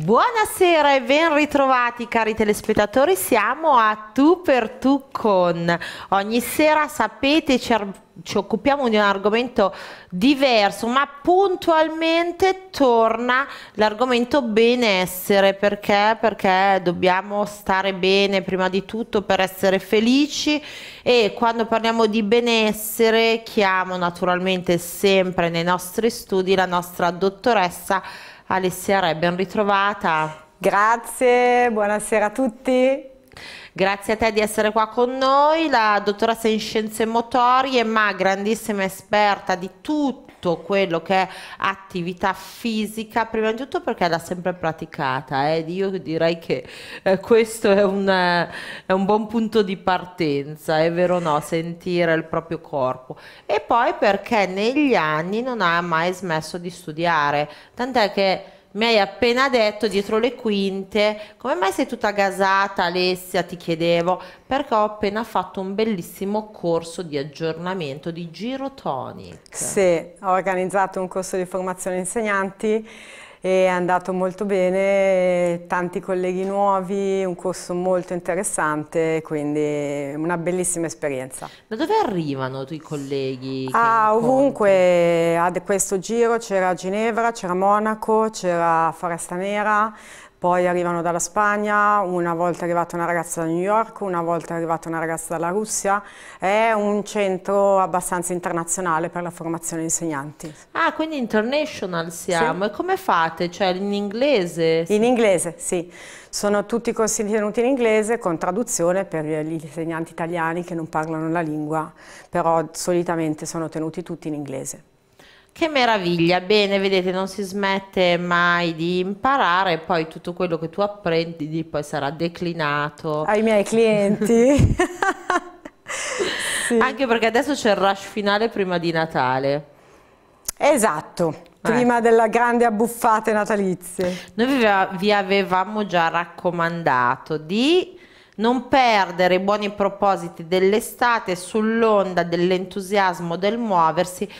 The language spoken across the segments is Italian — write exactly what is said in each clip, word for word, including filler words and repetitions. Buonasera e ben ritrovati cari telespettatori, siamo a Tu per Tu con. Ogni sera sapete ci, ci occupiamo di un argomento diverso, ma puntualmente torna l'argomento benessere. Perché? Perché dobbiamo stare bene prima di tutto per essere felici, e quando parliamo di benessere chiamo naturalmente sempre nei nostri studi la nostra dottoressa Alessia Re, ben ritrovata. Grazie, buonasera a tutti. Grazie a te di essere qua con noi, la dottoressa in scienze motorie, ma grandissima esperta di tutto quello che è attività fisica, prima di tutto perché l'ha sempre praticata, eh. Io direi che eh, questo è un, eh, è un buon punto di partenza, è vero o no, sentire il proprio corpo, e poi perché negli anni non ha mai smesso di studiare, tant'è che mi hai appena detto dietro le quinte: come mai sei tutta gasata Alessia? Ti chiedevo, perché ho appena fatto un bellissimo corso di aggiornamento di Girotonic. Sì, ho organizzato un corso di formazione insegnanti e è andato molto bene, tanti colleghi nuovi, un corso molto interessante, quindi una bellissima esperienza. Da dove arrivano i colleghi? Ah, ovunque, a questo giro c'era Ginevra, c'era Monaco, c'era Foresta Nera, poi arrivano dalla Spagna, una volta è arrivata una ragazza da New York, una volta è arrivata una ragazza dalla Russia. È un centro abbastanza internazionale per la formazione insegnanti. Ah, quindi international siamo. Sì. E come fate? Cioè in inglese? In inglese, sì. Sono tutti corsi tenuti in inglese con traduzione per gli insegnanti italiani che non parlano la lingua, però solitamente sono tenuti tutti in inglese. Che meraviglia, bene, vedete, non si smette mai di imparare, poi tutto quello che tu apprendi poi sarà declinato ai miei clienti. Sì. Anche perché adesso c'è il rush finale prima di Natale. Esatto. Prima della grande abbuffate natalizie. Noi vi avevamo già raccomandato di non perdere i buoni propositi dell'estate sull'onda dell'entusiasmo del muoversi,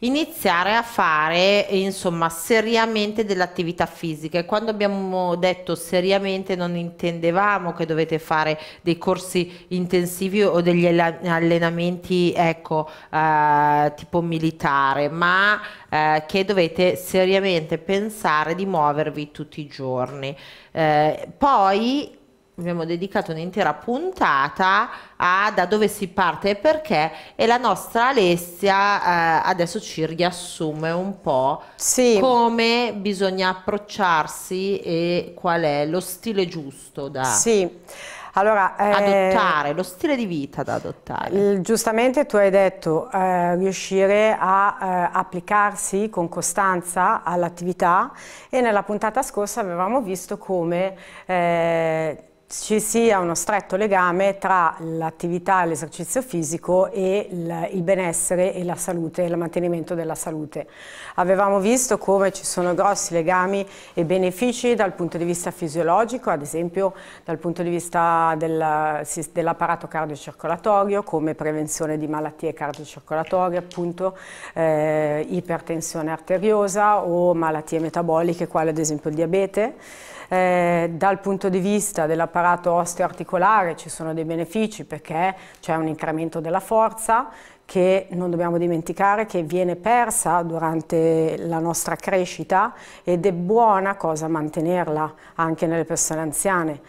iniziare a fare insomma seriamente dell'attività fisica, e quando abbiamo detto seriamente non intendevamo che dovete fare dei corsi intensivi o degli allenamenti ecco eh, tipo militare, ma eh, che dovete seriamente pensare di muovervi tutti i giorni. Eh, poi abbiamo dedicato un'intera puntata a da dove si parte e perché, e la nostra Alessia eh, adesso ci riassume un po'. Sì. Come bisogna approcciarsi e qual è lo stile giusto da... Sì. Allora, eh, adottare, lo stile di vita da adottare. Giustamente tu hai detto eh, riuscire a eh, applicarsi con costanza all'attività, e nella puntata scorsa avevamo visto come eh, ci sia uno stretto legame tra l'attività, l'esercizio fisico e il, il benessere e la salute, il mantenimento della salute. Avevamo visto come ci sono grossi legami e benefici dal punto di vista fisiologico, ad esempio dal punto di vista del, dell'apparato cardiocircolatorio, come prevenzione di malattie cardiocircolatorie, appunto eh, ipertensione arteriosa o malattie metaboliche, quale ad esempio il diabete. Eh, dal punto di vista dell'apparato osteoarticolare ci sono dei benefici, perché c'è un incremento della forza che non dobbiamo dimenticare che viene persa durante la nostra crescita, ed è buona cosa mantenerla anche nelle persone anziane.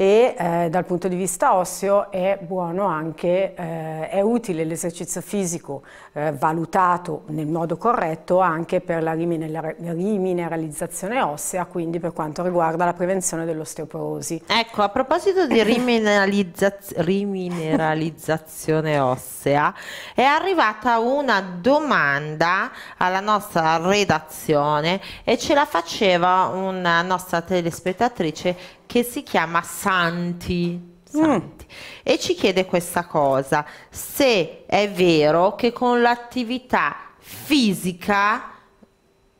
E eh, dal punto di vista osseo è buono anche, eh, è utile l'esercizio fisico eh, valutato nel modo corretto anche per la rimineralizzazione ossea, quindi per quanto riguarda la prevenzione dell'osteoporosi. Ecco, a proposito di rimineralizza- rimineralizzazione ossea, è arrivata una domanda alla nostra redazione e ce la faceva una nostra telespettatrice che si chiama Santi, Santi. Mm. E ci chiede questa cosa: se è vero che con l'attività fisica,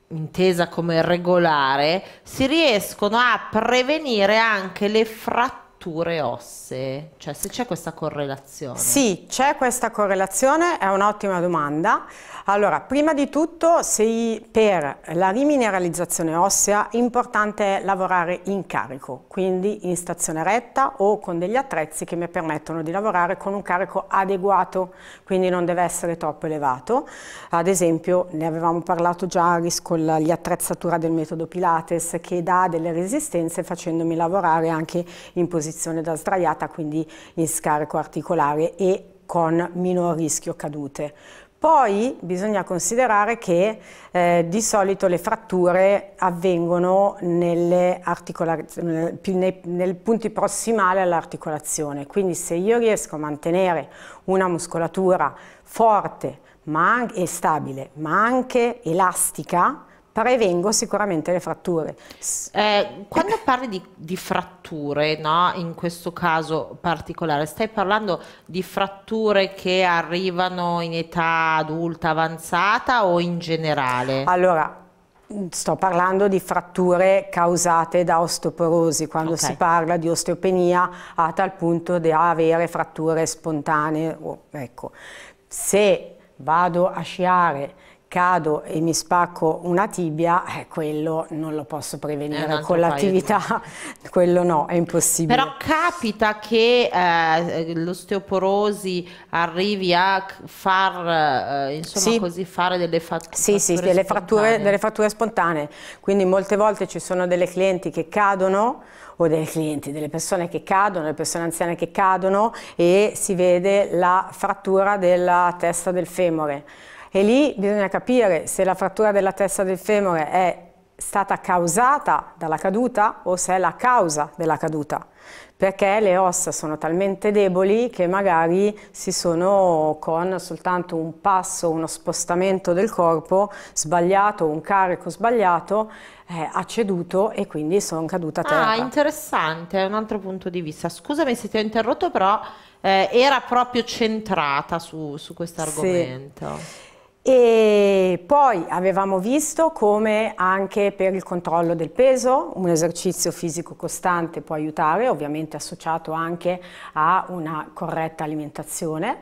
intesa come regolare, si riescono a prevenire anche le fratture fratture ossee, cioè se c'è questa correlazione? Sì, c'è questa correlazione, è un'ottima domanda. Allora, prima di tutto, se per la rimineralizzazione ossea è importante lavorare in carico, quindi in stazione retta o con degli attrezzi che mi permettono di lavorare con un carico adeguato, quindi non deve essere troppo elevato. Ad esempio, ne avevamo parlato già con l'attrezzatura del metodo Pilates, che dà delle resistenze facendomi lavorare anche in posizione da sdraiata, quindi in scarico articolare e con minor rischio cadute. Poi bisogna considerare che eh, di solito le fratture avvengono nelle nel, nei, nei punti prossimali all'articolazione, quindi se io riesco a mantenere una muscolatura forte ma e stabile ma anche elastica, prevengo sicuramente le fratture. Eh, quando parli di, di fratture, no? In questo caso particolare, stai parlando di fratture che arrivano in età adulta avanzata o in generale? Allora, sto parlando di fratture causate da osteoporosi, quando okay. si parla di osteopenia a tal punto da avere fratture spontanee. Oh, ecco. Se vado a sciare, cado e mi spacco una tibia, eh, quello non lo posso prevenire con l'attività, quello no, è impossibile. Però capita che eh, l'osteoporosi arrivi a far, eh, insomma, sì. così fare delle fratture sì, sì, delle fratture, delle fratture spontanee, quindi molte volte ci sono delle clienti che cadono o dei clienti, delle persone che cadono, delle persone anziane che cadono e si vede la frattura della testa del femore. E lì bisogna capire se la frattura della testa del femore è stata causata dalla caduta o se è la causa della caduta, perché le ossa sono talmente deboli che magari si sono, con soltanto un passo, uno spostamento del corpo sbagliato, un carico sbagliato, eh, ha ceduto e quindi sono caduta a terra. Ah, interessante, è un altro punto di vista. Scusami se ti ho interrotto, però eh, era proprio centrata su, su questo argomento. Sì. E poi avevamo visto come anche per il controllo del peso un esercizio fisico costante può aiutare, ovviamente associato anche a una corretta alimentazione.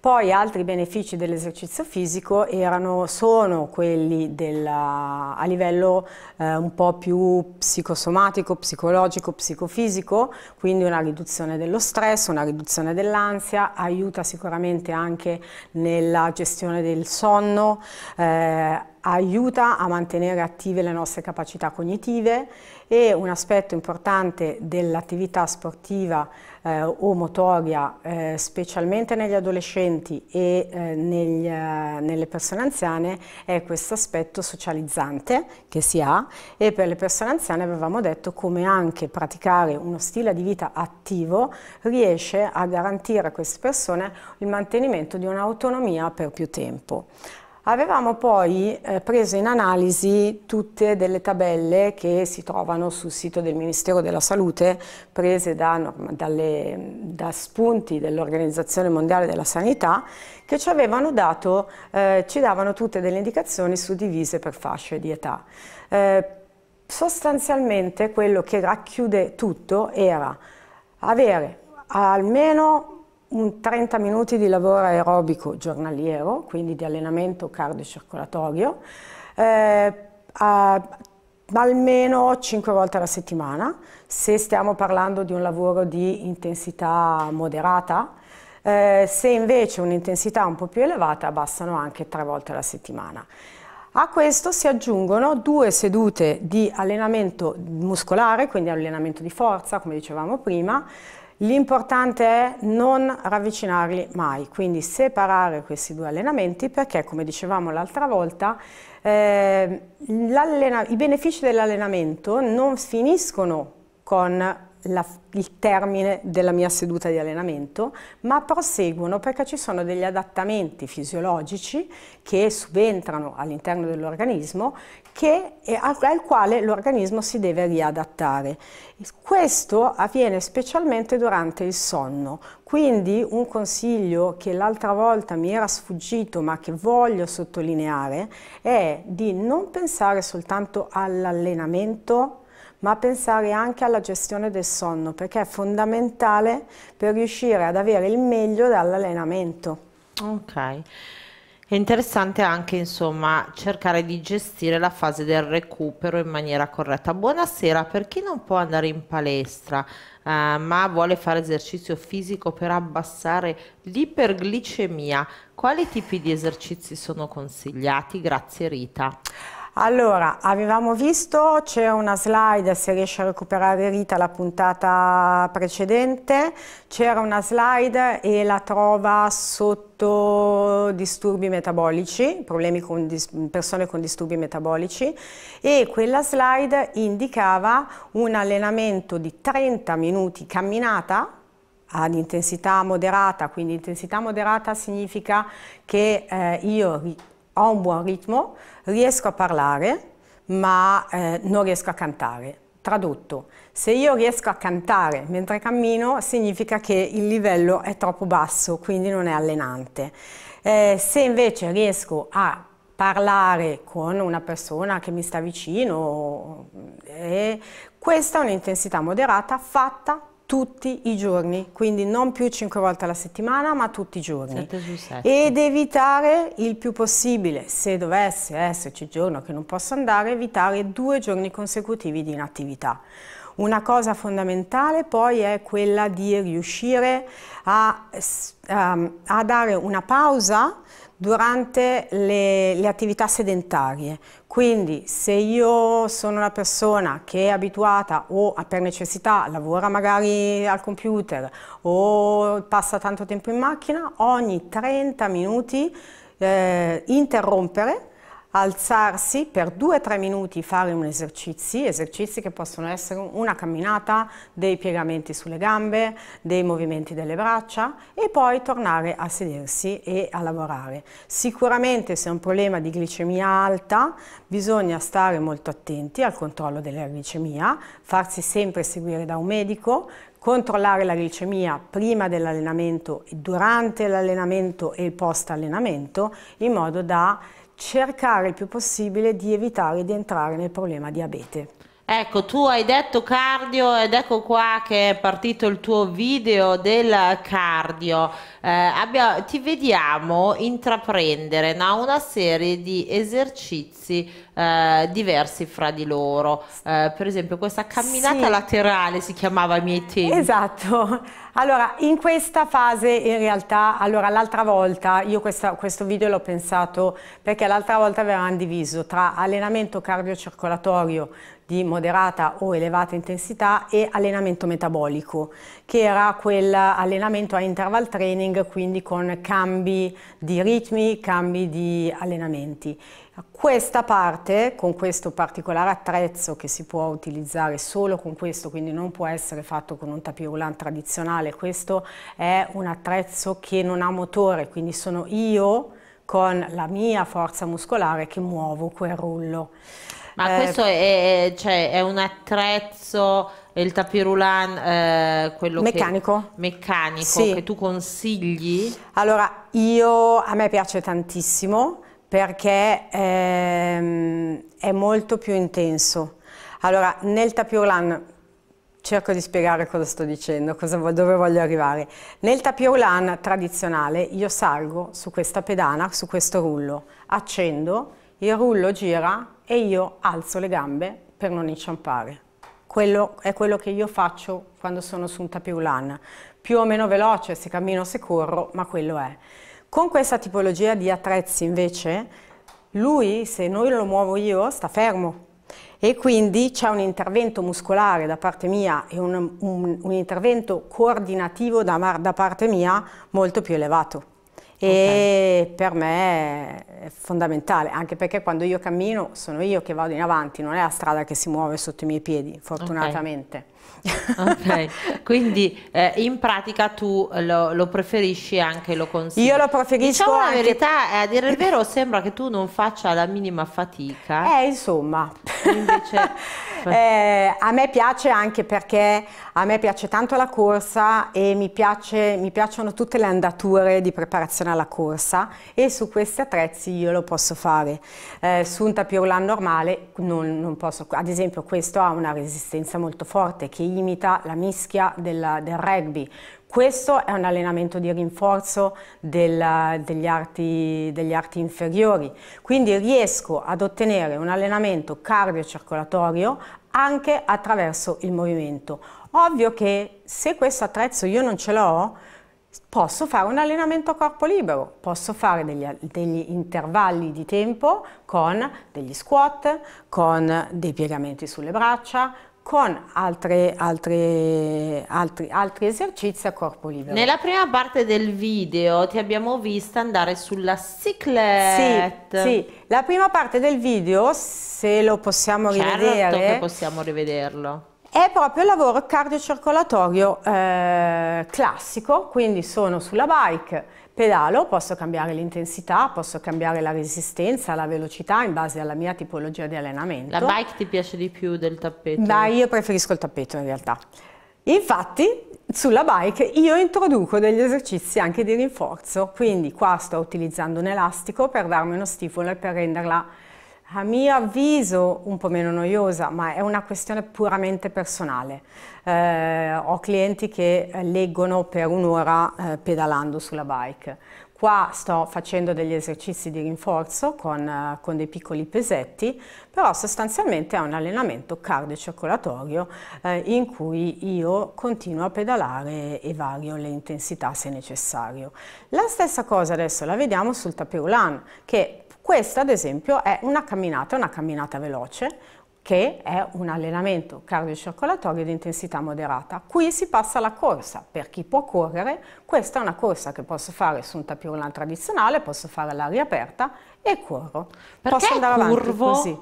Poi altri benefici dell'esercizio fisico erano, sono quelli della, a livello eh, un po' più psicosomatico, psicologico, psicofisico, quindi una riduzione dello stress, una riduzione dell'ansia, aiuta sicuramente anche nella gestione del sonno, eh, aiuta a mantenere attive le nostre capacità cognitive e un aspetto importante dell'attività sportiva eh, o motoria, eh, specialmente negli adolescenti e eh, negli, eh, nelle persone anziane, è questo aspetto socializzante che si ha, e per le persone anziane avevamo detto come anche praticare uno stile di vita attivo riesce a garantire a queste persone il mantenimento di un'autonomia per più tempo. Avevamo poi eh, preso in analisi tutte delle tabelle che si trovano sul sito del Ministero della Salute, prese da, dalle, da spunti dell'Organizzazione Mondiale della Sanità, che ci avevano dato, eh, ci davano tutte delle indicazioni suddivise per fasce di età. Eh, sostanzialmente quello che racchiude tutto era avere almeno un trenta minuti di lavoro aerobico giornaliero, quindi di allenamento cardiocircolatorio, eh, a, almeno cinque volte alla settimana, se stiamo parlando di un lavoro di intensità moderata. Eh, se invece un'intensità un po' più elevata, bastano anche tre volte alla settimana. A questo si aggiungono due sedute di allenamento muscolare, quindi allenamento di forza, come dicevamo prima. L'importante è non ravvicinarli mai, quindi separare questi due allenamenti, perché, come dicevamo l'altra volta, eh, i benefici dell'allenamento non finiscono con la, il termine della mia seduta di allenamento, ma proseguono, perché ci sono degli adattamenti fisiologici che subentrano all'interno dell'organismo, che, al, al quale l'organismo si deve riadattare. Questo avviene specialmente durante il sonno, quindi un consiglio che l'altra volta mi era sfuggito ma che voglio sottolineare è di non pensare soltanto all'allenamento, ma pensare anche alla gestione del sonno, perché è fondamentale per riuscire ad avere il meglio dall'allenamento. Ok. È interessante anche, insomma, cercare di gestire la fase del recupero in maniera corretta. Buonasera, per chi non può andare in palestra, eh, ma vuole fare esercizio fisico per abbassare l'iperglicemia, quali tipi di esercizi sono consigliati? Grazie Rita. Allora, avevamo visto, c'è una slide, se riesce a recuperare Rita la puntata precedente, c'era una slide e la trova sotto disturbi metabolici, problemi con persone con disturbi metabolici, e quella slide indicava un allenamento di trenta minuti camminata ad intensità moderata, quindi intensità moderata significa che eh, io... ho un buon ritmo, riesco a parlare, ma eh, non riesco a cantare. Tradotto, se io riesco a cantare mentre cammino, significa che il livello è troppo basso, quindi non è allenante. Eh, se invece riesco a parlare con una persona che mi sta vicino, eh, questa è un'intensità moderata fatta tutti i giorni, quindi non più cinque volte alla settimana, ma tutti i giorni. sette su sette. Ed evitare il più possibile, se dovesse esserci il giorno che non posso andare, evitare due giorni consecutivi di inattività. Una cosa fondamentale poi è quella di riuscire a, a dare una pausa durante le, le attività sedentarie. Quindi se io sono una persona che è abituata o per necessità lavora magari al computer o passa tanto tempo in macchina, ogni trenta minuti eh, interrompere, alzarsi per due tre minuti, fare un esercizio, esercizi che possono essere una camminata, dei piegamenti sulle gambe, dei movimenti delle braccia, e poi tornare a sedersi e a lavorare. Sicuramente se è un problema di glicemia alta bisogna stare molto attenti al controllo della glicemia, farsi sempre seguire da un medico, controllare la glicemia prima dell'allenamento, durante l'allenamento e post allenamento, in modo da cercare il più possibile di evitare di entrare nel problema diabete. Ecco, tu hai detto cardio ed ecco qua che è partito il tuo video del cardio. Eh, abbiamo, ti vediamo intraprendere, no, una serie di esercizi eh, diversi fra di loro. Eh, per esempio questa camminata, sì, laterale si chiamava ai miei tempi. Esatto. Allora, in questa fase in realtà, allora l'altra volta, io questa, questo video l'ho pensato perché l'altra volta avevamo diviso tra allenamento cardiocircolatorio di moderata o elevata intensità e allenamento metabolico, che era quell'allenamento a interval training, quindi con cambi di ritmi, cambi di allenamenti. Questa parte, con questo particolare attrezzo che si può utilizzare solo con questo, quindi non può essere fatto con un tapis roulant tradizionale, questo è un attrezzo che non ha motore, quindi sono io con la mia forza muscolare che muovo quel rullo. Ma eh, questo è, cioè, è un attrezzo, il tapis roulant, eh, quello meccanico, che, meccanico sì, che tu consigli? Allora, io, a me piace tantissimo perché ehm, è molto più intenso. Allora, nel tapis roulant, cerco di spiegare cosa sto dicendo, cosa, dove voglio arrivare. Nel tapis roulant tradizionale io salgo su questa pedana, su questo rullo, accendo, il rullo gira e io alzo le gambe per non inciampare. Quello è quello che io faccio quando sono su un tapis roulant, più o meno veloce, se cammino, se corro, ma quello è. Con questa tipologia di attrezzi invece, lui, se non lo muovo io, sta fermo, e quindi c'è un intervento muscolare da parte mia e un, un, un intervento coordinativo da, da parte mia molto più elevato. E okay, per me è fondamentale, anche perché quando io cammino sono io che vado in avanti, non è la strada che si muove sotto i miei piedi, fortunatamente. Okay. Ok, quindi eh, in pratica tu lo, lo preferisci anche, lo consigli? Io lo preferisco. Diciamo anche... la verità, a dire il vero sembra che tu non faccia la minima fatica. Eh, insomma... Invece... eh, a me piace anche perché a me piace tanto la corsa e mi, piace, mi piacciono tutte le andature di preparazione alla corsa, e su questi attrezzi io lo posso fare. Eh, su un tapis roulant normale non, non posso. Ad esempio questo ha una resistenza molto forte che imita la mischia della, del rugby. Questo è un allenamento di rinforzo del, degli, arti, degli arti inferiori, quindi riesco ad ottenere un allenamento cardiocircolatorio anche attraverso il movimento. Ovvio che se questo attrezzo io non ce l'ho, posso fare un allenamento a corpo libero, posso fare degli, degli intervalli di tempo con degli squat, con dei piegamenti sulle braccia, con altre, altre, altri, altri esercizi a corpo libero. Nella prima parte del video ti abbiamo vista andare sulla cyclette. Sì, sì. La prima parte del video, se lo possiamo certo rivedere... Certo che possiamo rivederlo. È proprio il lavoro cardiocircolatorio eh, classico, quindi sono sulla bike, pedalo, posso cambiare l'intensità, posso cambiare la resistenza, la velocità in base alla mia tipologia di allenamento. La bike ti piace di più del tappeto? Ma io preferisco il tappeto in realtà. Infatti sulla bike io introduco degli esercizi anche di rinforzo, quindi qua sto utilizzando un elastico per darmi uno stifolo e per renderla a mio avviso un po' meno noiosa, ma è una questione puramente personale. Eh, ho clienti che leggono per un'ora eh, pedalando sulla bike. Qua sto facendo degli esercizi di rinforzo con, eh, con dei piccoli pesetti, però sostanzialmente è un allenamento cardiocircolatorio eh, in cui io continuo a pedalare e vario le intensità se necessario. La stessa cosa adesso la vediamo sul tapis roulant, che questa ad esempio è una camminata, una camminata veloce, che è un allenamento cardiocircolatorio di intensità moderata. Qui si passa alla corsa, per chi può correre. Questa è una corsa che posso fare su un tapis roulant tradizionale, posso fare all'aria aperta e corro. Perché posso andare avanti così?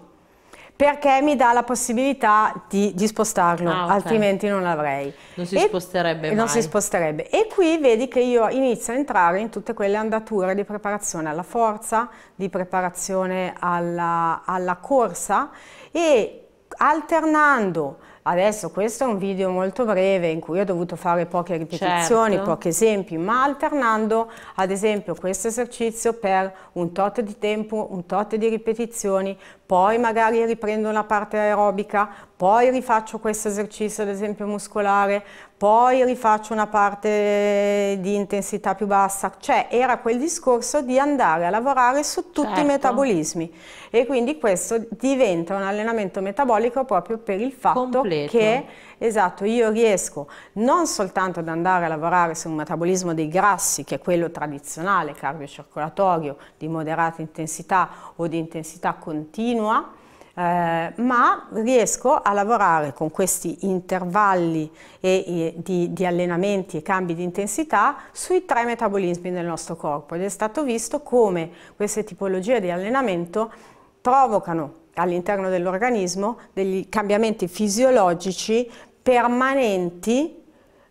Perché mi dà la possibilità di, di spostarlo, ah, okay. Altrimenti non l'avrei. Non si e, sposterebbe mai. Non si sposterebbe. E qui vedi che io inizio a entrare in tutte quelle andature di preparazione alla forza, di preparazione alla, alla corsa, e alternando. Adesso questo è un video molto breve in cui ho dovuto fare poche ripetizioni, certo, pochi esempi, ma alternando ad esempio questo esercizio per un tot di tempo, un tot di ripetizioni, poi magari riprendo la parte aerobica, poi rifaccio questo esercizio ad esempio muscolare, poi rifaccio una parte di intensità più bassa. Cioè era quel discorso di andare a lavorare su tutti, certo, i metabolismi, e quindi questo diventa un allenamento metabolico proprio per il fatto completo. Che, esatto, io riesco non soltanto ad andare a lavorare su un metabolismo dei grassi, che è quello tradizionale, cardiocircolatorio, di moderata intensità o di intensità continua, eh, ma riesco a lavorare con questi intervalli e, e, di, di allenamenti e cambi di intensità sui tre metabolismi del nostro corpo, ed è stato visto come queste tipologie di allenamento provocano all'interno dell'organismo degli cambiamenti fisiologici permanenti,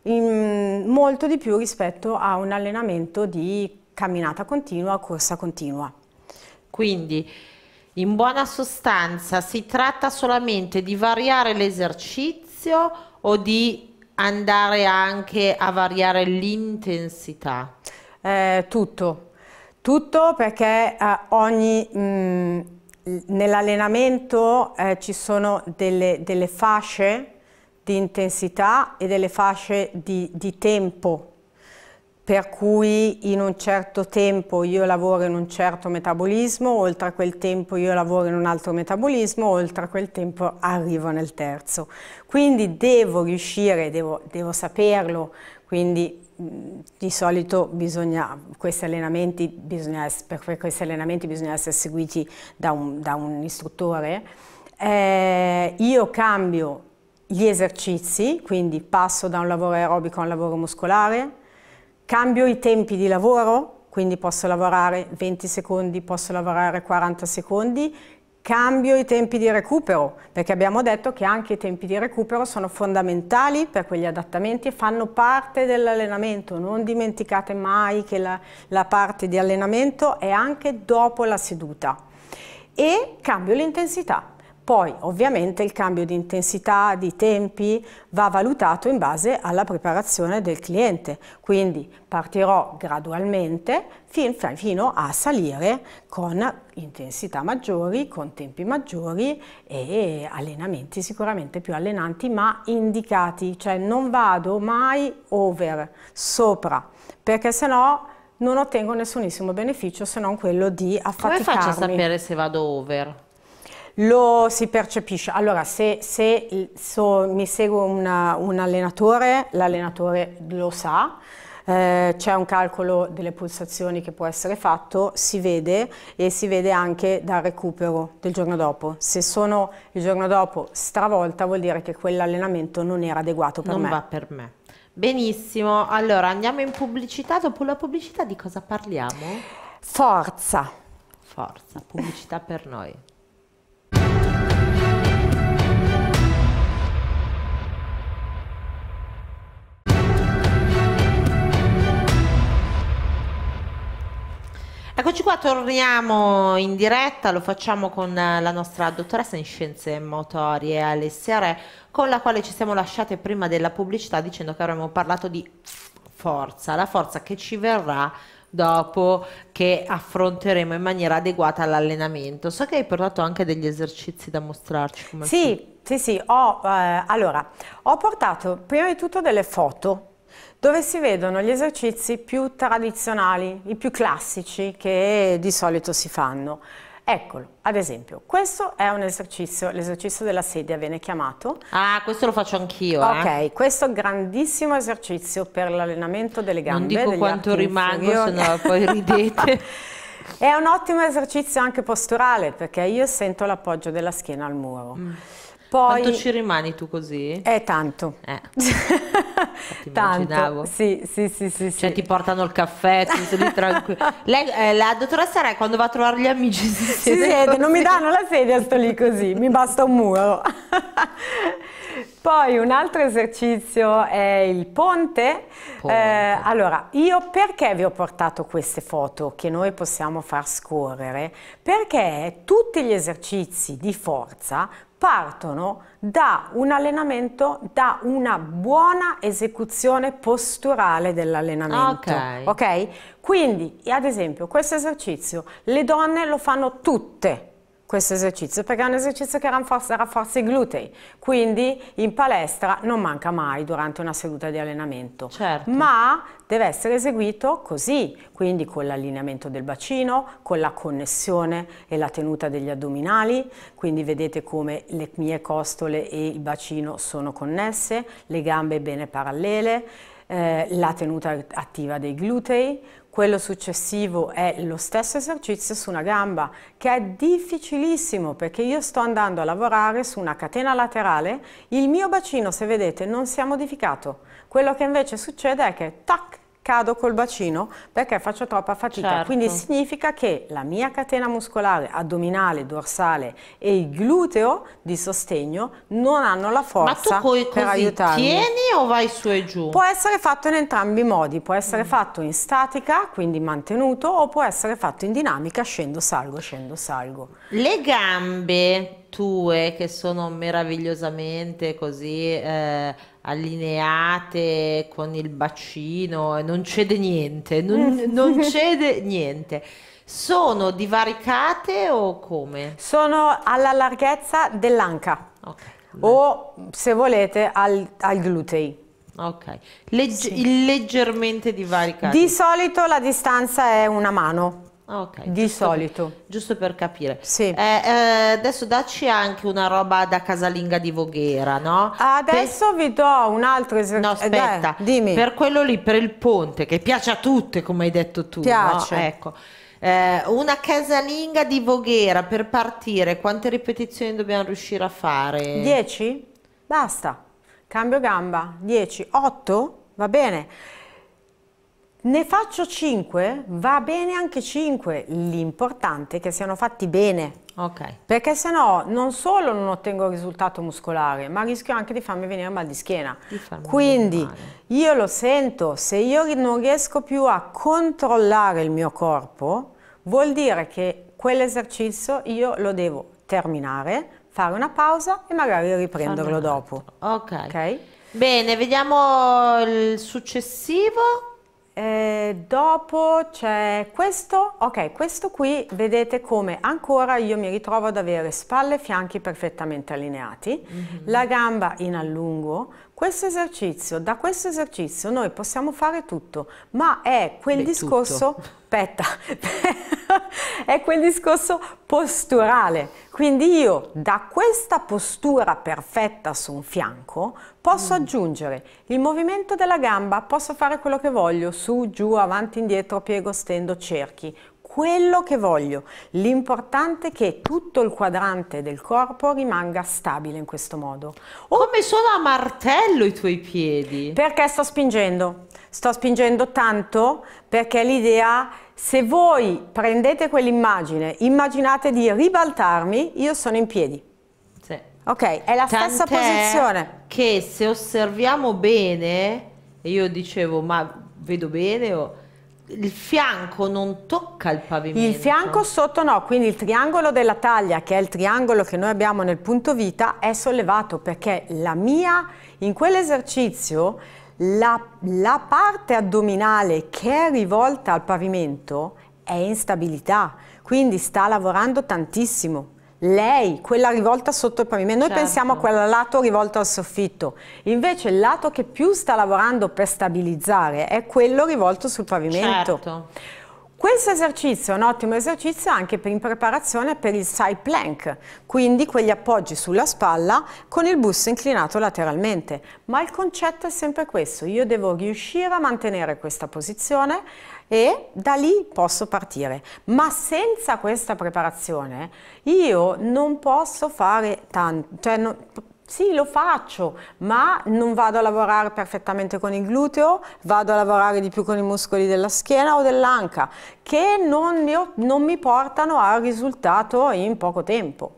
in, molto di più rispetto a un allenamento di camminata continua, corsa continua. Quindi in buona sostanza si tratta solamente di variare l'esercizio o di andare anche a variare l'intensità? Eh, tutto, tutto perché eh, ogni... Mh, nell'allenamento eh, ci sono delle, delle fasce di intensità e delle fasce di, di tempo, per cui in un certo tempo io lavoro in un certo metabolismo, oltre a quel tempo io lavoro in un altro metabolismo, oltre a quel tempo arrivo nel terzo. Quindi devo riuscire, devo, devo saperlo, quindi... Di solito bisogna, questi allenamenti, bisogna, per questi allenamenti bisogna essere seguiti da un, da un istruttore. Eh, io cambio gli esercizi, quindi passo da un lavoro aerobico a un lavoro muscolare, cambio i tempi di lavoro, quindi posso lavorare venti secondi, posso lavorare quaranta secondi, cambio i tempi di recupero, perché abbiamo detto che anche i tempi di recupero sono fondamentali per quegli adattamenti e fanno parte dell'allenamento. Non dimenticate mai che la, la parte di allenamento è anche dopo la seduta. E cambio l'intensità. Poi ovviamente il cambio di intensità, di tempi va valutato in base alla preparazione del cliente, quindi partirò gradualmente fin, fino a salire con intensità maggiori, con tempi maggiori e allenamenti sicuramente più allenanti ma indicati, cioè non vado mai over, sopra, perché sennò non ottengo nessunissimo beneficio se non quello di affaticarmi. Come faccio a sapere se vado over? Lo si percepisce. Allora, se, se so, mi segue una, un allenatore, l'allenatore lo sa, eh, c'è un calcolo delle pulsazioni che può essere fatto, si vede e si vede anche dal recupero del giorno dopo. Se sono il giorno dopo stravolta vuol dire che quell'allenamento non era adeguato per me. Non va per me. Benissimo, allora andiamo in pubblicità, dopo la pubblicità di cosa parliamo? Forza! Forza, pubblicità per noi. Eccoci qua, torniamo in diretta, lo facciamo con la nostra dottoressa in scienze motorie Alessia Re, con la quale ci siamo lasciate prima della pubblicità dicendo che avremmo parlato di forza, la forza che ci verrà dopo che affronteremo in maniera adeguata l'allenamento. So che hai portato anche degli esercizi da mostrarci. Come sì, sì, sì, ho, eh, allora, ho portato prima di tutto delle foto dove si vedono gli esercizi più tradizionali, i più classici che di solito si fanno. Eccolo, ad esempio, questo è un esercizio, l'esercizio della sedia viene chiamato. Ah, questo lo faccio anch'io. Ok, eh. questo è un grandissimo esercizio per l'allenamento delle gambe. Non dico quanto rimango, se no poi ridete. È un ottimo esercizio anche posturale, perché io sento l'appoggio della schiena al muro. Mm. Poi, quanto ci rimani tu così? È tanto. Eh. Tanto. Sì, sì, sì, sì. Cioè sì. Ti portano il caffè, tu sei tranquillo. Lei, eh, la dottoressa Re quando va a trovare gli amici si siede, si siede non mi danno la sedia, sto lì così, mi basta un muro. Poi un altro esercizio è il ponte. ponte. Eh, allora, io perché vi ho portato queste foto che noi possiamo far scorrere? Perché tutti gli esercizi di forza partono da un allenamento, da una buona esecuzione posturale dell'allenamento. Okay. Okay? Quindi, ad esempio, questo esercizio, le donne lo fanno tutte, questo esercizio, perché è un esercizio che rafforza, rafforza i glutei, quindi in palestra non manca mai durante una seduta di allenamento. Certo. Ma deve essere eseguito così, quindi con l'allineamento del bacino, con la connessione e la tenuta degli addominali, quindi vedete come le mie costole e il bacino sono connesse, le gambe bene parallele, eh, la tenuta attiva dei glutei. Quello successivo è lo stesso esercizio su una gamba, che è difficilissimo perché io sto andando a lavorare su una catena laterale, il mio bacino, se vedete, non si è modificato. Quello che invece succede è che tac, cado col bacino perché faccio troppa fatica. Certo. Quindi significa che la mia catena muscolare addominale, dorsale e il gluteo di sostegno non hanno la forza. Ma tu poi per aiutarmi. Tieni o vai su e giù? Può essere fatto in entrambi i modi, può essere mm. fatto in statica, quindi mantenuto, o può essere fatto in dinamica, scendo, salgo, scendo, salgo. Le gambe tue che sono meravigliosamente così eh, allineate con il bacino, non cede niente, non, non cede niente. Sono divaricate o come? Sono alla larghezza dell'anca, okay, o se volete al, al glutei. Ok, Legge sì. leggermente divaricate. Di solito la distanza è una mano. Okay, di giusto solito per, giusto per capire sì. eh, eh, adesso dacci anche una roba da casalinga di Voghera, no? Adesso per... vi do un altro esercizio. No, aspetta, dai, dimmi. Per quello lì, per il ponte che piace a tutte, come hai detto tu, piace, no? Ecco, eh, una casalinga di Voghera per partire, quante ripetizioni dobbiamo riuscire a fare? dieci? Basta, cambio gamba. Dieci, otto? Va bene. Ne faccio cinque? Va bene anche cinque, l'importante è che siano fatti bene. Ok. Perché sennò non solo non ottengo il risultato muscolare, ma rischio anche di farmi venire mal di schiena. Di Quindi io lo sento, se io non riesco più a controllare il mio corpo, vuol dire che quell'esercizio io lo devo terminare, fare una pausa e magari riprenderlo dopo. Ok. Okay? Bene, vediamo il successivo. E dopo c'è questo, ok, questo qui vedete come ancora io mi ritrovo ad avere spalle e fianchi perfettamente allineati, mm-hmm. la gamba in allungo. Questo esercizio, da questo esercizio noi possiamo fare tutto, ma è quel Beh, discorso, tutto. aspetta, è quel discorso posturale, quindi io da questa postura perfetta su un fianco posso mm. aggiungere il movimento della gamba, posso fare quello che voglio, su, giù, avanti, indietro, piego, stendo, cerchi, quello che voglio, l'importante è che tutto il quadrante del corpo rimanga stabile in questo modo. Oh, come sono a martello i tuoi piedi? Perché sto spingendo, sto spingendo tanto perché l'idea, se voi prendete quell'immagine, immaginate di ribaltarmi, io sono in piedi. Sì. Ok, è la Tant'è stessa posizione. Che se osserviamo bene, io dicevo, ma vedo bene o... il fianco non tocca il pavimento. Il fianco sotto no, quindi il triangolo della taglia, che è il triangolo che noi abbiamo nel punto vita, è sollevato perché la mia, in quell'esercizio, la, la parte addominale che è rivolta al pavimento è in stabilità, quindi sta lavorando tantissimo. Lei, quella rivolta sotto il pavimento, noi certo. pensiamo a quel lato rivolto al soffitto, invece il lato che più sta lavorando per stabilizzare è quello rivolto sul pavimento. Certo. Questo esercizio è un ottimo esercizio anche per in preparazione per il side plank, quindi quegli appoggi sulla spalla con il busto inclinato lateralmente, ma il concetto è sempre questo, io devo riuscire a mantenere questa posizione e da lì posso partire, ma senza questa preparazione io non posso fare tanto, cioè non, sì, lo faccio, ma non vado a lavorare perfettamente con il gluteo, vado a lavorare di più con i muscoli della schiena o dell'anca, che non, ne, non mi portano al risultato in poco tempo.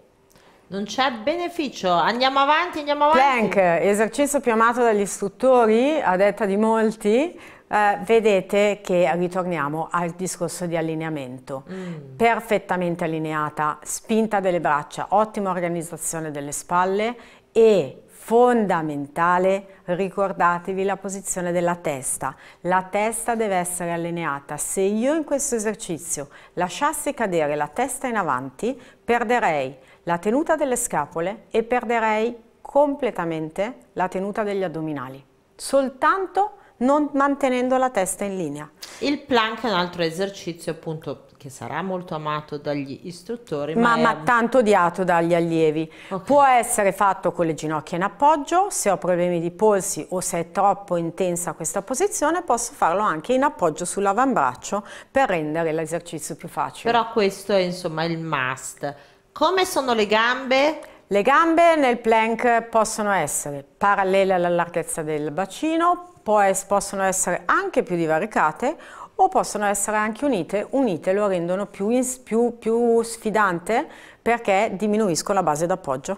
Non c'è beneficio, andiamo avanti, andiamo avanti. Plank, esercizio più amato dagli istruttori, a detta di molti, eh, vedete che ritorniamo al discorso di allineamento. Mm. Perfettamente allineata, spinta delle braccia, ottima organizzazione delle spalle, e fondamentale, ricordatevi la posizione della testa. La testa deve essere allineata. Se io in questo esercizio lasciassi cadere la testa in avanti, perderei la tenuta delle scapole e perderei completamente la tenuta degli addominali, soltanto non mantenendo la testa in linea. Il plank è un altro esercizio appunto che sarà molto amato dagli istruttori ma, ma, è... ma tanto odiato dagli allievi. Okay. Può essere fatto con le ginocchia in appoggio, se ho problemi di polsi o se è troppo intensa questa posizione posso farlo anche in appoggio sull'avambraccio per rendere l'esercizio più facile. Però questo è insomma il must. Come sono le gambe? Le gambe nel plank possono essere parallele alla larghezza del bacino, poi possono essere anche più divaricate o possono essere anche unite, unite lo rendono più, più, più sfidante perché diminuisco la base d'appoggio.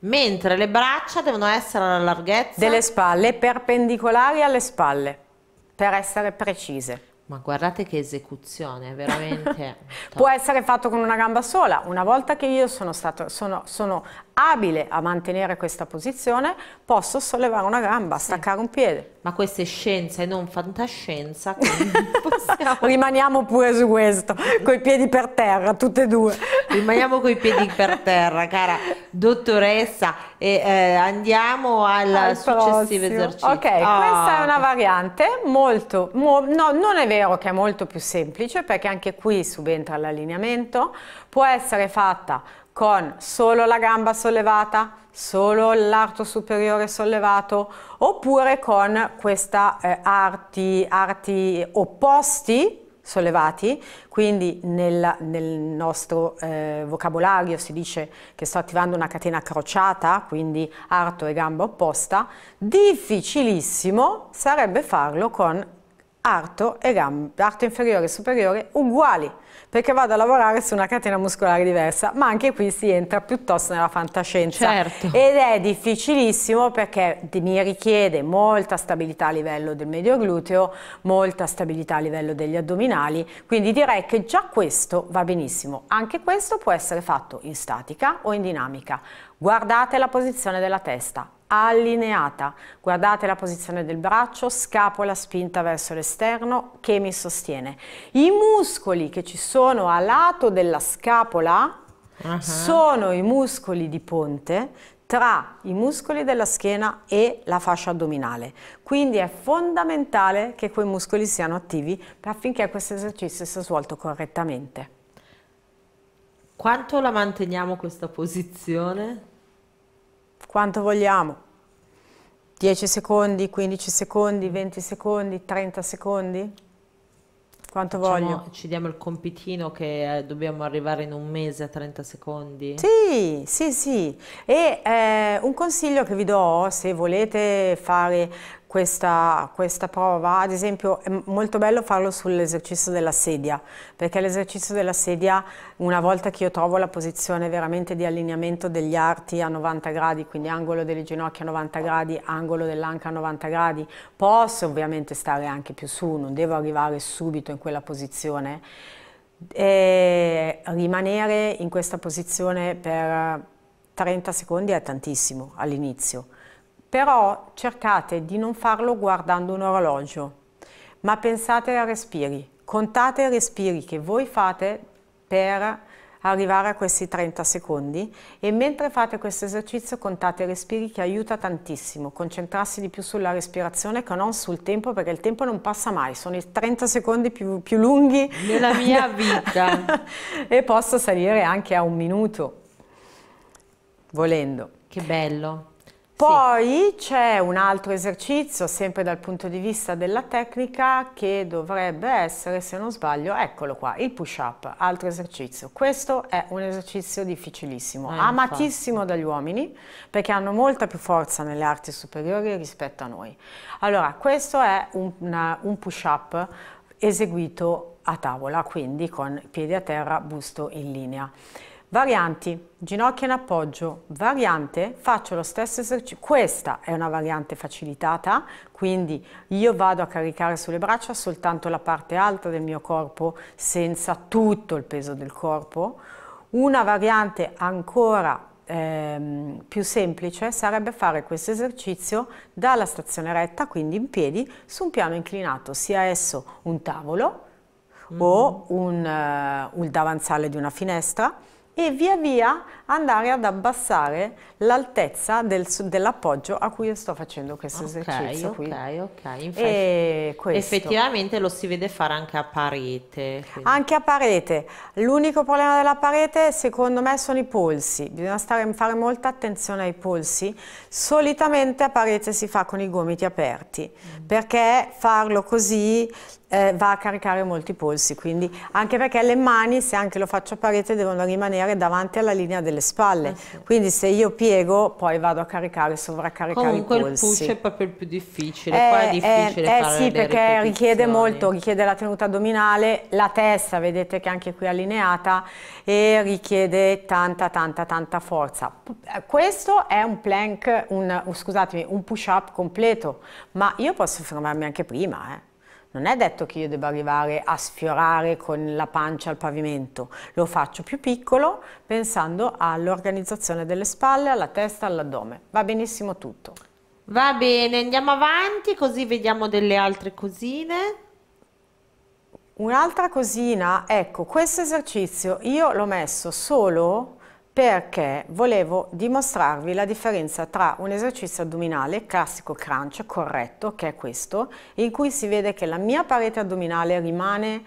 Mentre le braccia devono essere alla larghezza delle spalle, perpendicolari alle spalle, per essere precise. Ma guardate che esecuzione, veramente. Può essere fatto con una gamba sola, una volta che io sono, stato, sono, sono abile a mantenere questa posizione, posso sollevare una gamba, sì. staccare un piede. Ma questa è scienza e non fantascienza. Possiamo... Rimaniamo pure su questo, coi piedi per terra, tutte e due. Rimaniamo coi piedi per terra, cara dottoressa, e eh, andiamo al, al successivo esercizio. Ok, oh. questa è una variante molto, mo, no, non è vero. È vero che è molto più semplice perché anche qui subentra l'allineamento, può essere fatta con solo la gamba sollevata, solo l'arto superiore sollevato oppure con questa eh, arti, arti opposti sollevati, quindi nel, nel nostro eh, vocabolario si dice che sto attivando una catena crociata, quindi arto e gamba opposta, difficilissimo sarebbe farlo con arto e gamba, arto inferiore e superiore uguali, perché vado a lavorare su una catena muscolare diversa, ma anche qui si entra piuttosto nella fantascienza. Certo. Ed è difficilissimo perché mi richiede molta stabilità a livello del medio gluteo, molta stabilità a livello degli addominali, quindi direi che già questo va benissimo. Anche questo può essere fatto in statica o in dinamica. Guardate la posizione della testa allineata, guardate la posizione del braccio, scapola spinta verso l'esterno che mi sostiene. I muscoli che ci sono a lato della scapola uh-huh. sono i muscoli di ponte tra i muscoli della schiena e la fascia addominale, quindi è fondamentale che quei muscoli siano attivi affinché questo esercizio sia svolto correttamente. Quanto la manteniamo questa posizione? Quanto vogliamo, dieci secondi, quindici secondi, venti secondi, trenta secondi, quanto diciamo, voglio. Ci diamo il compitino che eh, dobbiamo arrivare in un mese a trenta secondi? Sì, sì, sì. E eh, un consiglio che vi do, se volete fare questa, questa prova, ad esempio è molto bello farlo sull'esercizio della sedia, perché l'esercizio della sedia, una volta che io trovo la posizione veramente di allineamento degli arti a novanta gradi, quindi angolo delle ginocchia a novanta gradi, angolo dell'anca a novanta gradi, posso ovviamente stare anche più su, non devo arrivare subito in quella posizione, e rimanere in questa posizione per trenta secondi è tantissimo all'inizio. Però cercate di non farlo guardando un orologio, ma pensate ai respiri, contate i respiri che voi fate per arrivare a questi trenta secondi e mentre fate questo esercizio contate i respiri, che aiuta tantissimo, concentrarsi di più sulla respirazione che non sul tempo, perché il tempo non passa mai, sono i trenta secondi più, più lunghi della mia vita e posso salire anche a un minuto, volendo. Che bello! Poi c'è un altro esercizio, sempre dal punto di vista della tecnica, che dovrebbe essere, se non sbaglio, eccolo qua, il push-up, altro esercizio. Questo è un esercizio difficilissimo, eh, amatissimo infatti. Dagli uomini, perché hanno molta più forza nelle arti superiori rispetto a noi. Allora, questo è un, un push-up eseguito a tavola, quindi con piedi a terra, busto in linea. Varianti, ginocchia in appoggio, variante, faccio lo stesso esercizio, questa è una variante facilitata, quindi io vado a caricare sulle braccia soltanto la parte alta del mio corpo senza tutto il peso del corpo. Una variante ancora ehm, più semplice sarebbe fare questo esercizio dalla stazione retta, quindi in piedi, su un piano inclinato, sia esso un tavolo mm-hmm. o un, eh, un davanzale di una finestra, e via via andare ad abbassare l'altezza del, dell'appoggio a cui io sto facendo questo okay, esercizio qui. Ok, ok, infatti e effettivamente lo si vede fare anche a parete. Quindi. Anche a parete. L'unico problema della parete secondo me sono i polsi, bisogna stare, fare molta attenzione ai polsi. Solitamente a parete si fa con i gomiti aperti, mm. perché farlo così... Eh, va a caricare molti polsi, quindi anche perché le mani, se anche lo faccio a parete, devono rimanere davanti alla linea delle spalle, eh sì. quindi se io piego poi vado a caricare, sovraccaricare comunque i polsi. Comunque il push è proprio il più difficile, eh, qua è difficile eh, fare sì, perché richiede molto, richiede la tenuta addominale, la testa vedete che anche qui è allineata e richiede tanta tanta tanta forza. Questo è un plank, un, scusatemi, un push up completo, ma io posso fermarmi anche prima, eh. Non è detto che io debba arrivare a sfiorare con la pancia al pavimento, lo faccio più piccolo pensando all'organizzazione delle spalle, alla testa, all'addome, va benissimo tutto. Va bene, andiamo avanti così vediamo delle altre cosine. Un'altra cosina, ecco, questo esercizio io l'ho messo solo perché volevo dimostrarvi la differenza tra un esercizio addominale classico crunch corretto, che è questo, in cui si vede che la mia parete addominale rimane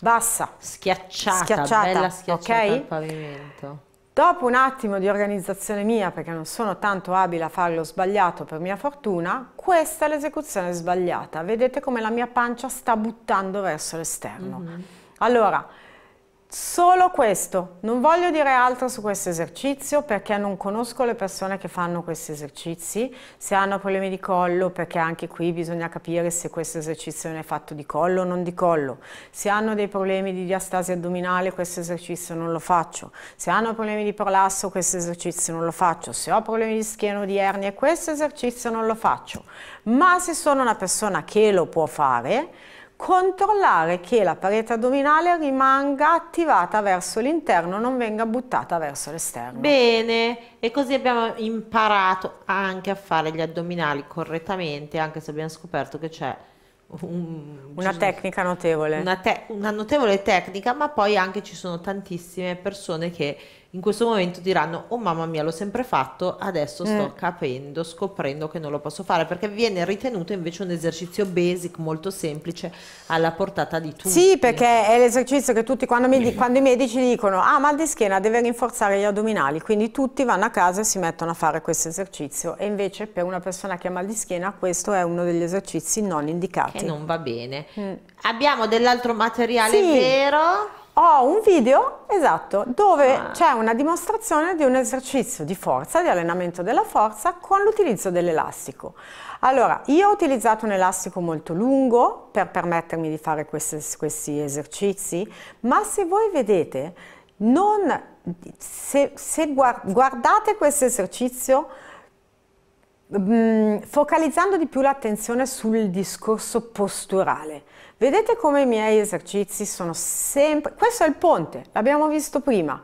bassa, schiacciata, schiacciata bella schiacciata okay? al pavimento. Dopo un attimo di organizzazione mia, perché non sono tanto abile a farlo sbagliato per mia fortuna, questa è l'esecuzione sbagliata. Vedete come la mia pancia sta buttando verso l'esterno. Mm-hmm. Allora, Solo questo, non voglio dire altro su questo esercizio perché non conosco le persone che fanno questi esercizi, se hanno problemi di collo, perché anche qui bisogna capire se questo esercizio è fatto di collo o non di collo, se hanno dei problemi di diastasi addominale questo esercizio non lo faccio, se hanno problemi di prolasso questo esercizio non lo faccio, se ho problemi di schiena o di ernia questo esercizio non lo faccio, ma se sono una persona che lo può fare, controllare che la parete addominale rimanga attivata verso l'interno, non venga buttata verso l'esterno. Bene, e così abbiamo imparato anche a fare gli addominali correttamente, anche se abbiamo scoperto che c'è un, una tecnica notevole. Una, te, una notevole tecnica, ma poi anche ci sono tantissime persone che in questo momento diranno oh mamma mia l'ho sempre fatto, adesso sto mm. capendo, scoprendo che non lo posso fare perché viene ritenuto invece un esercizio basic molto semplice alla portata di tutti. Sì, perché è l'esercizio che tutti quando, mi, quando i medici dicono ah mal di schiena deve rinforzare gli addominali, quindi tutti vanno a casa e si mettono a fare questo esercizio e invece per una persona che ha mal di schiena questo è uno degli esercizi non indicati. Che non va bene. Mm. Abbiamo dell'altro materiale, sì. Vero? Ho un video, esatto, dove ah. c'è una dimostrazione di un esercizio di forza, di allenamento della forza con l'utilizzo dell'elastico. Allora, io ho utilizzato un elastico molto lungo per permettermi di fare questi, questi esercizi, ma se voi vedete, non, se, se guardate questo esercizio, focalizzando di più l'attenzione sul discorso posturale. Vedete come i miei esercizi sono sempre... Questo è il ponte, l'abbiamo visto prima.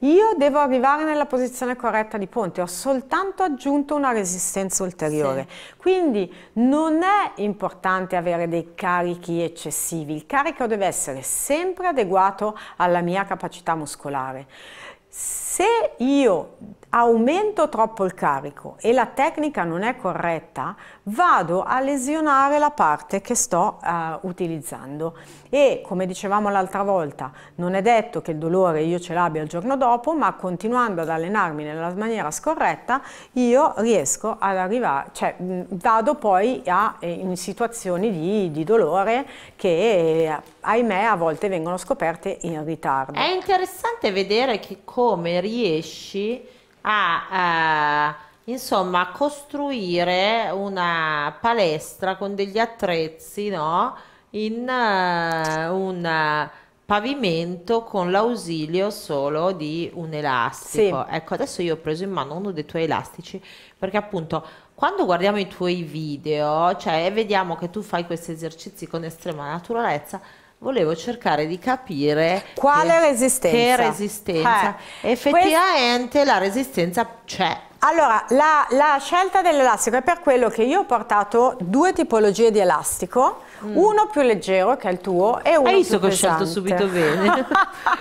Io devo arrivare nella posizione corretta di ponte, ho soltanto aggiunto una resistenza ulteriore. Sì. Quindi non è importante avere dei carichi eccessivi, il carico deve essere sempre adeguato alla mia capacità muscolare. Se io aumento troppo il carico e la tecnica non è corretta, vado a lesionare la parte che sto uh, utilizzando e come dicevamo l'altra volta, non è detto che il dolore io ce l'abbia il giorno dopo, ma continuando ad allenarmi nella maniera scorretta io riesco ad arrivare, cioè vado poi a, in situazioni di, di dolore che ahimè a volte vengono scoperte in ritardo. È interessante vedere che come riesci a eh, insomma costruire una palestra con degli attrezzi, no? In uh, un uh, pavimento con l'ausilio solo di un elastico. Sì. Ecco, adesso io ho preso in mano uno dei tuoi elastici perché appunto quando guardiamo i tuoi video, cioè vediamo che tu fai questi esercizi con estrema naturalezza, volevo cercare di capire quale che, resistenza, che resistenza. Eh, effettivamente quest... la resistenza c'è. Allora la, la scelta dell'elastico è per quello che io ho portato due tipologie di elastico, mm. uno più leggero che è il tuo e uno più pesante. Hai visto che ho scelto subito bene?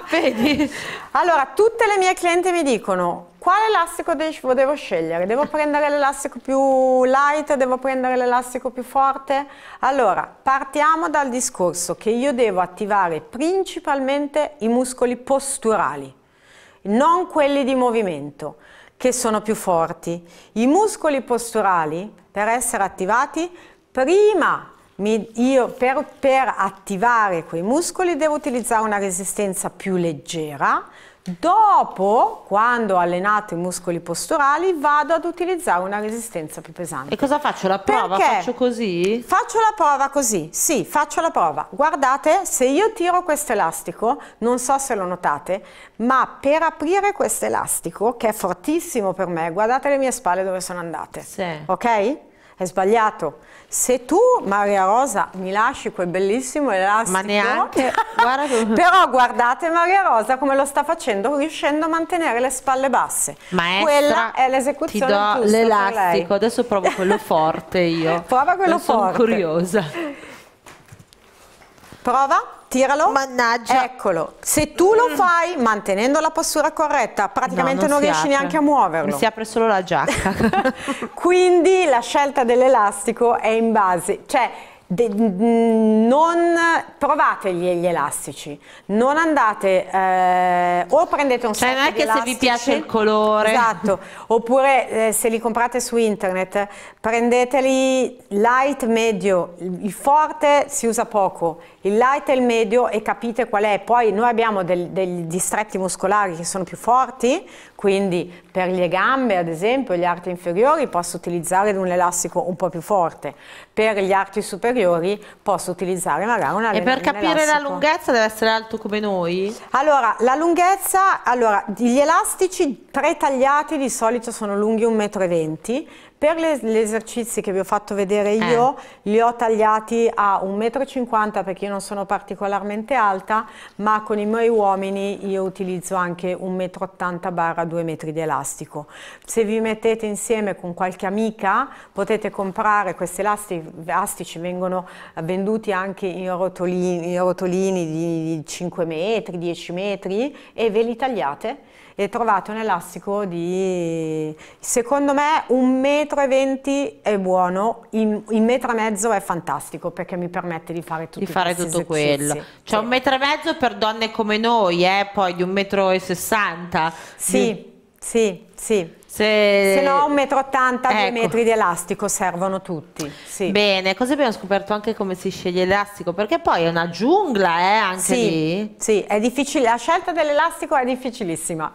Vedi? Allora tutte le mie clienti mi dicono quale elastico devo, devo scegliere, devo prendere l'elastico più light, devo prendere l'elastico più forte? Allora partiamo dal discorso che io devo attivare principalmente i muscoli posturali, non quelli di movimento, che sono più forti. I muscoli posturali per essere attivati, prima mi, io per, per attivare quei muscoli devo utilizzare una resistenza più leggera, dopo quando ho allenato i muscoli posturali vado ad utilizzare una resistenza più pesante. E cosa faccio? La prova? Perché faccio così? Faccio la prova così, sì, faccio la prova. Guardate, se io tiro questo elastico, non so se lo notate, ma per aprire questo elastico, che è fortissimo per me, guardate le mie spalle dove sono andate, sì. Ok? È sbagliato. Se tu, Maria Rosa, mi lasci quel bellissimo elastico, ma neanche, guarda, però guardate Maria Rosa come lo sta facendo, riuscendo a mantenere le spalle basse. Maestra, quella è l'esecuzione giusta. Ti do l'elastico, adesso provo quello forte io. Prova quello non forte. Sono curiosa. Prova, tiralo. Mannaggia. Eccolo. Se tu lo fai mantenendo la postura corretta, praticamente no, non, non riesci apre. neanche a muoverlo. Mi si apre solo la giacca. Quindi la scelta dell'elastico è in base, cioè De, non provate gli elastici, non andate eh, o prendete un set di elastici, cioè non è che se vi piace il colore, esatto, oppure eh, se li comprate su internet prendeteli light, medio. Il forte si usa poco, il light e il medio, e capite qual è. Poi noi abbiamo del, degli distretti muscolari che sono più forti, quindi per le gambe ad esempio, gli arti inferiori, posso utilizzare un elastico un po' più forte, per gli arti superiori posso utilizzare magari una E per capire elastico. La lunghezza deve essere alto come noi? Allora, la lunghezza, allora, gli elastici pretagliati di solito sono lunghi un metro e venti. Per gli esercizi che vi ho fatto vedere io, eh. li ho tagliati a un metro e cinquanta, perché io non sono particolarmente alta, ma con i miei uomini io utilizzo anche un metro e ottanta barra due metri di elastico. Se vi mettete insieme con qualche amica potete comprare questi elastici, elastici vengono venduti anche in rotolini, in rotolini di cinque metri, dieci metri, e ve li tagliate e trovate un elastico di, secondo me, un metro e venti è buono, il, il metro e mezzo è fantastico, perché mi permette di fare tutto, di fare tutto quello. Cioè sì. un metro e mezzo per donne come noi, eh, poi di un metro e sessanta. Sì, di... sì, sì. Se... se no un metro e ottanta, ecco. due metri di elastico servono tutti. Sì. Bene, così abbiamo scoperto anche come si sceglie l'elastico, perché poi è una giungla, eh, anche sì, lì. Sì, è difficile, la scelta dell'elastico è difficilissima.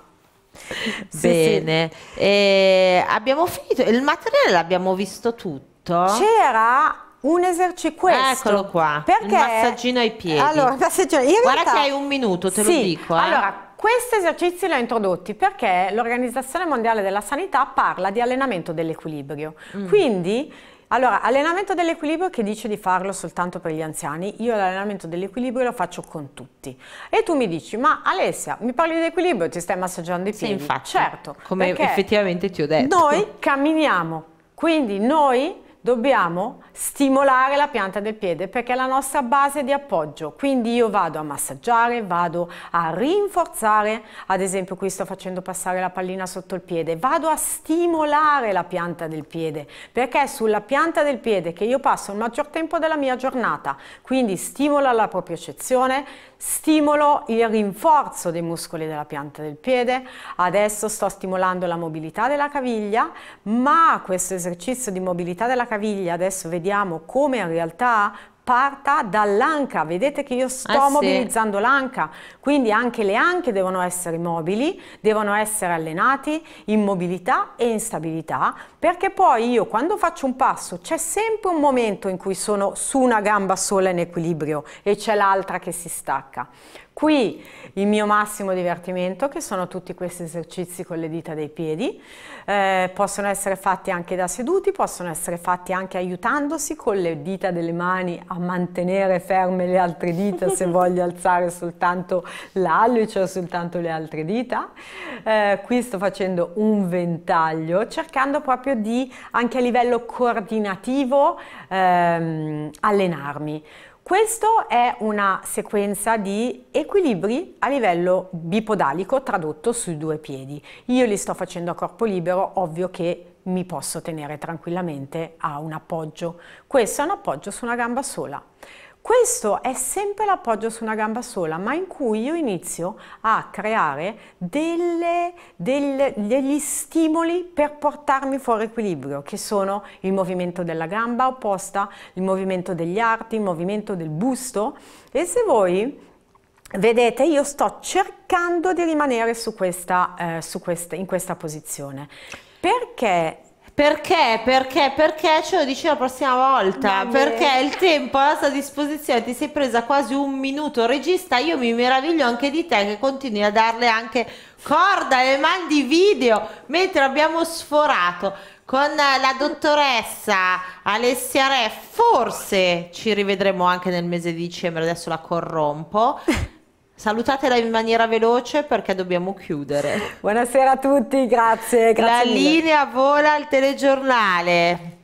Sì, bene, sì. E abbiamo finito il materiale, l'abbiamo visto tutto. C'era un esercizio, questo, eccolo qua, perché... il massaggino ai piedi. Allora, massaggino... in guarda realtà... che hai un minuto, te sì. lo dico, eh. Allora, questi esercizi li ho introdotti perché l'Organizzazione Mondiale della Sanità parla di allenamento dell'equilibrio, mm. quindi allora, allenamento dell'equilibrio, che dice di farlo soltanto per gli anziani, io l'allenamento dell'equilibrio lo faccio con tutti. E tu mi dici, ma Alessia, mi parli di equilibrio e ti stai massaggiando i piedi? Sì, infatti, certo, come effettivamente ti ho detto. Noi camminiamo, quindi noi dobbiamo stimolare la pianta del piede, perché è la nostra base di appoggio, quindi io vado a massaggiare, vado a rinforzare, ad esempio qui sto facendo passare la pallina sotto il piede, vado a stimolare la pianta del piede, perché è sulla pianta del piede che io passo il maggior tempo della mia giornata, quindi stimolo la propriocezione, stimolo il rinforzo dei muscoli della pianta del piede. Adesso sto stimolando la mobilità della caviglia, ma questo esercizio di mobilità della caviglia, adesso vediamo come in realtà parta dall'anca. Vedete che io sto ah, mobilizzando sì. l'anca, quindi anche le anche devono essere mobili, devono essere allenati in mobilità e in stabilità, perché poi io quando faccio un passo c'è sempre un momento in cui sono su una gamba sola in equilibrio e c'è l'altra che si stacca. Qui il mio massimo divertimento, che sono tutti questi esercizi con le dita dei piedi, eh, possono essere fatti anche da seduti, possono essere fatti anche aiutandosi con le dita delle mani a mantenere ferme le altre dita se voglio alzare soltanto l'alluce o soltanto le altre dita. Eh, qui sto facendo un ventaglio, cercando proprio di, anche a livello coordinativo, ehm, allenarmi. Questa è una sequenza di equilibri a livello bipodalico, tradotto sui due piedi. Io li sto facendo a corpo libero, ovvio che mi posso tenere tranquillamente a un appoggio. Questo è un appoggio su una gamba sola. Questo è sempre l'appoggio su una gamba sola, ma in cui io inizio a creare delle, delle, degli stimoli per portarmi fuori equilibrio, che sono il movimento della gamba opposta, il movimento degli arti, il movimento del busto. E se voi vedete, io sto cercando di rimanere su questa, eh, su questa, in questa posizione, perché... Perché? Perché? Perché ce lo dici la prossima volta, perché il tempo a nostra disposizione, ti sei presa quasi un minuto, regista, io mi meraviglio anche di te che continui a darle anche corda e mandi video, mentre abbiamo sforato con la dottoressa Alessia Re. Forse ci rivedremo anche nel mese di dicembre, adesso la corrompo. Salutatela in maniera veloce perché dobbiamo chiudere. Buonasera a tutti, grazie. grazie la mille. Linea vola al telegiornale.